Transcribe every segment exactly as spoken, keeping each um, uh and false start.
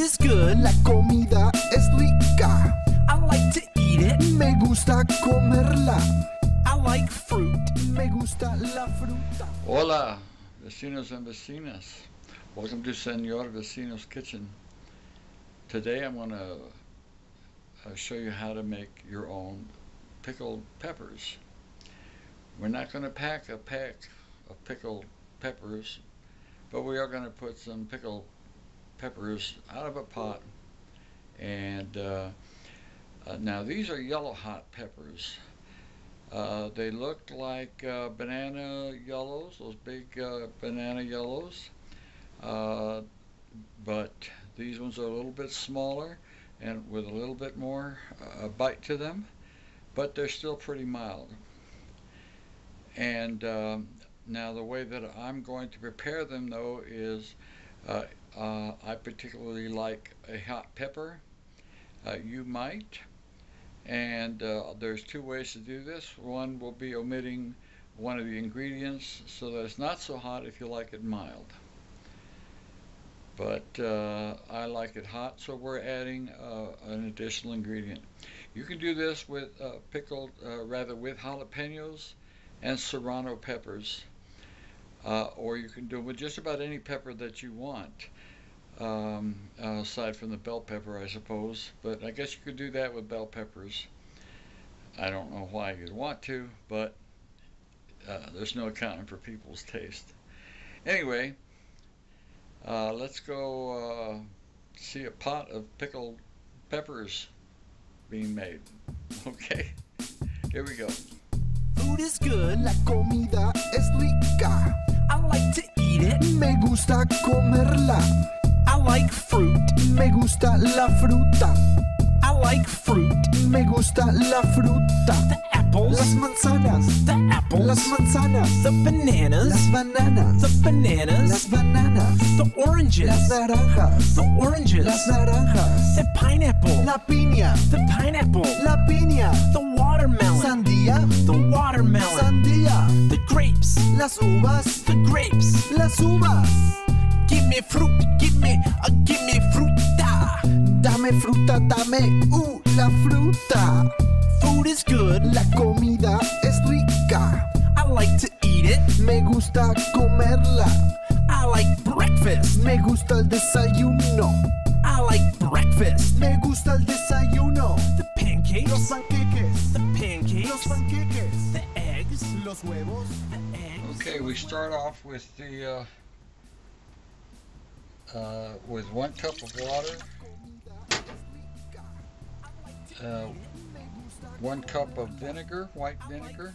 is good. La comida es rica. I like to eat it. Me gusta comerla. I like fruit. Me gusta la fruta. Hola, vecinos and vecinas. Welcome to Señor Vecino's Kitchen. Today I'm going to uh, show you how to make your own pickled peppers. We're not going to pack a pack of pickled peppers, but we are going to put some pickled peppers out of a pot. And uh, uh, now these are yellow hot peppers. Uh, they look like uh, banana yellows, those big uh, banana yellows, uh, but these ones are a little bit smaller and with a little bit more uh, bite to them, but they're still pretty mild. And um, now the way that I'm going to prepare them, though, is uh, uh, I particularly like a hot pepper. Uh, you might. And uh, there's two ways to do this. One will be omitting one of the ingredients so that it's not so hot if you like it mild. But uh, I like it hot, so we're adding uh, an additional ingredient. You can do this with uh, pickled, uh, rather with jalapenos and serrano peppers, uh, or you can do it with just about any pepper that you want, um, aside from the bell pepper, I suppose. But I guess you could do that with bell peppers. I don't know why you'd want to, but uh, there's no accounting for people's taste. Anyway, uh, let's go uh, see a pot of pickled peppers being made. Okay, here we go. Food is good. La comida es rica. I like to eat it. Me gusta comerla. I like fruit. Me gusta la fruta. I like fruit. Me gusta la fruta. The apples. Las manzanas. The apples. Las manzanas. The bananas. Las bananas. The bananas. Las bananas. The oranges. Las naranjas. The oranges. Las naranjas. The pineapple. La piña. The pineapple. La piña. The watermelon. Sandia. The watermelon. Sandia. The grapes. Las uvas. The grapes. Las uvas. Give me fruit. Give me. Uh, give me fruta. Dame fruta. Dame. Uh, la fruta. Food is good. La comida es rica. I like to eat it. Me gusta comerla. I like breakfast. Me gusta el desayuno. I like breakfast. Me gusta el desayuno. The pancakes. Los panqueques. The pancakes. Los panqueques. The eggs. Los huevos. The eggs. Okay, we start off with the uh, uh, with one cup of water, uh, one cup of vinegar, white vinegar,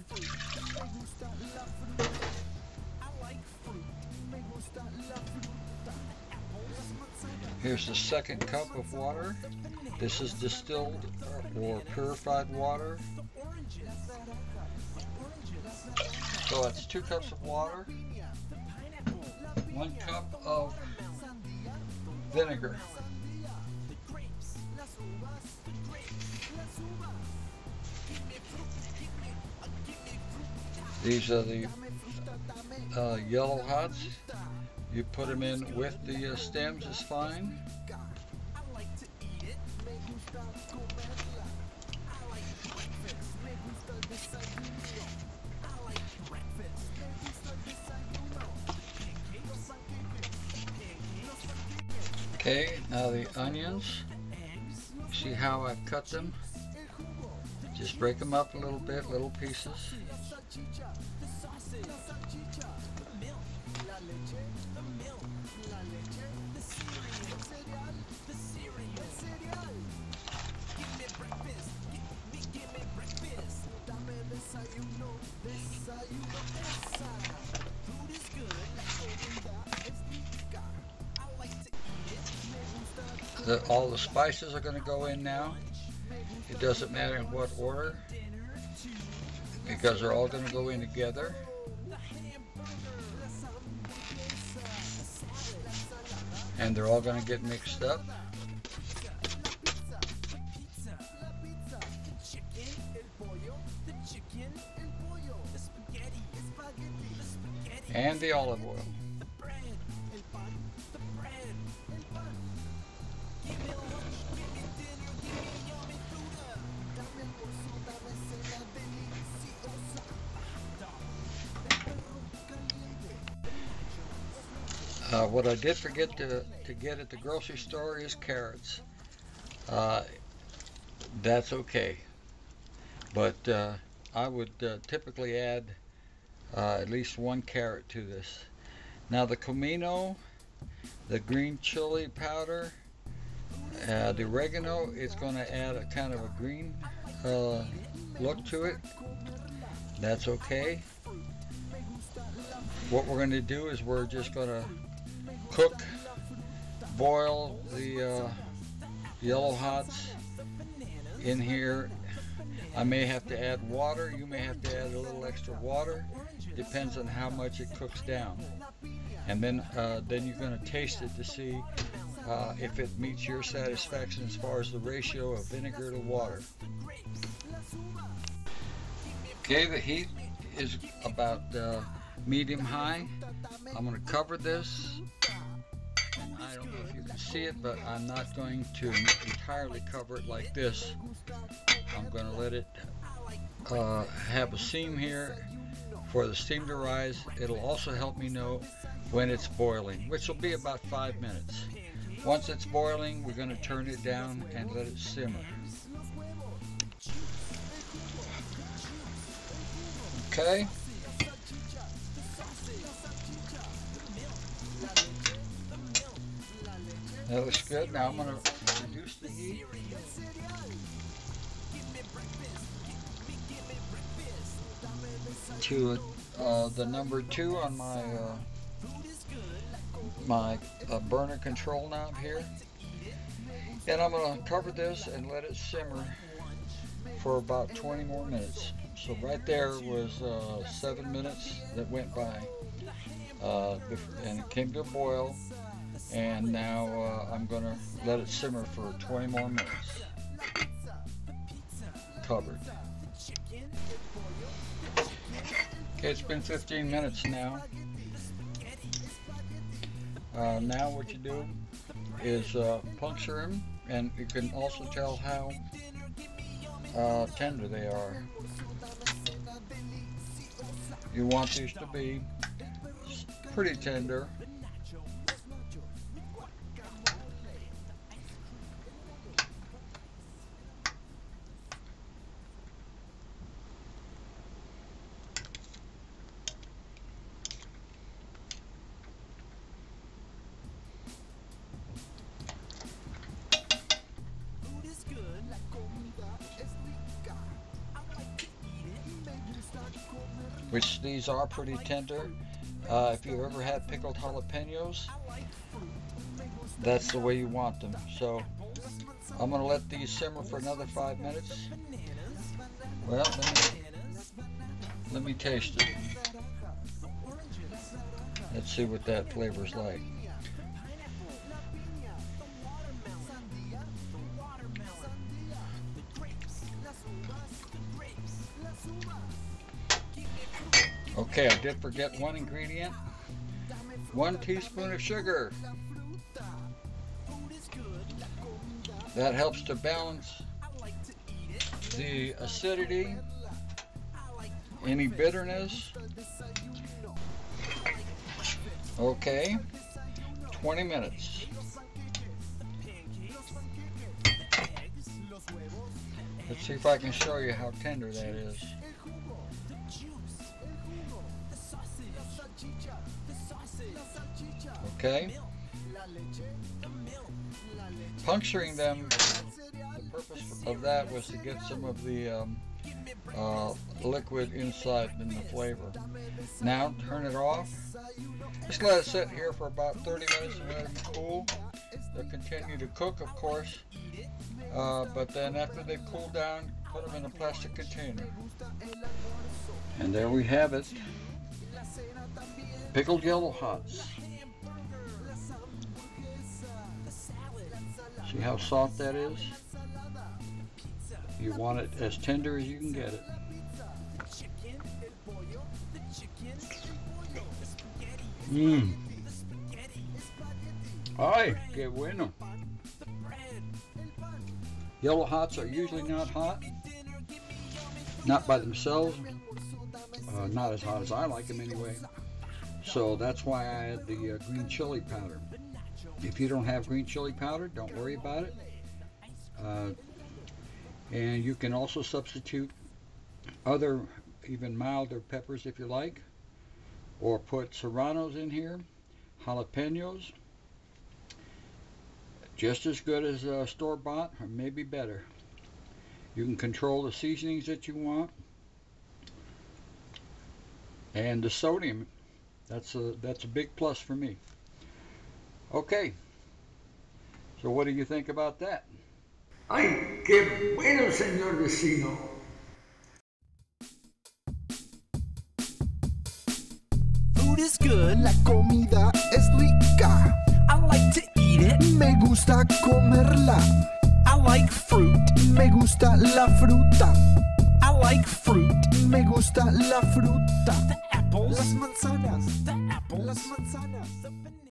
here's the second cup of water. This is distilled or purified water. So that's two cups of water, one cup of vinegar. These are the uh, yellow hots. You put them in with the uh, stems is fine. Okay, now the onions. See how I've cut them? Just break them up a little bit, little pieces. The, all the spices are going to go in now. It doesn't matter in what order, because they're all going to go in together. And they're all going to get mixed up. And the olive oil. Uh, what I did forget to, to get at the grocery store is carrots. Uh, that's okay. But uh, I would uh, typically add uh, at least one carrot to this. Now the comino, the green chili powder, uh, the oregano, it's going to add a kind of a green uh, look to it. That's okay. What we're going to do is we're just going to cook, boil the uh, yellow hots in here. I may have to add water. You may have to add a little extra water. Depends on how much it cooks down. And then, uh, then you're going to taste it to see uh, if it meets your satisfaction as far as the ratio of vinegar to water. Okay, the heat is about uh, medium high. I'm going to cover this. And I don't know if you can see it, but I'm not going to entirely cover it like this. I'm going to let it uh, have a seam here for the steam to rise. It'll also help me know when it's boiling, which will be about five minutes. Once it's boiling, we're going to turn it down and let it simmer. Okay. That looks good. Now I'm going to reduce the heat. To uh, the number two on my uh, my uh, burner control knob here, and I'm going to cover this and let it simmer for about twenty more minutes. So right there was uh, seven minutes that went by, uh, and it came to a boil. And now uh, I'm going to let it simmer for twenty more minutes. Covered. Okay, it's been fifteen minutes now. Uh, now what you do is uh, puncture them, and you can also tell how uh, tender they are. You want these to be pretty tender. Which these are pretty tender. Uh, if you've ever had pickled jalapenos, that's the way you want them. So I'm going to let these simmer for another five minutes. Well, let me, let me taste it. Let's see what that flavor is like. Okay, I did forget one ingredient. One teaspoon of sugar. That helps to balance the acidity, any bitterness. Okay, twenty minutes. Let's see if I can show you how tender that is. Okay. Puncturing them, the purpose of that was to get some of the um, uh, liquid inside in the flavor. Now turn it off. Just let it sit here for about thirty minutes and let it cool. They'll continue to cook, of course, uh, but then after they cool down, put them in a plastic container. And there we have it. Pickled yellow hots. See how soft that is? You want it as tender as you can get it. Mmm. Ay, que bueno. Yellow hots are usually not hot. Not by themselves. Uh, not as hot as I like them anyway. So that's why I add the uh, green chili powder. If you don't have green chili powder, don't worry about it. Uh, and you can also substitute other even milder peppers if you like, or put serranos in here, jalapenos, just as good as uh, store-bought or maybe better. You can control the seasonings that you want, and the sodium, that's a that's a big plus for me. Okay, so what do you think about that? Ay, qué bueno, Señor Vecino. Food is good, la comida es rica. I like to eat it, me gusta comerla. I like fruit, me gusta la fruta. I like fruit, me gusta la fruta. The apples, las manzanas, the apples, las manzanas, the bananas.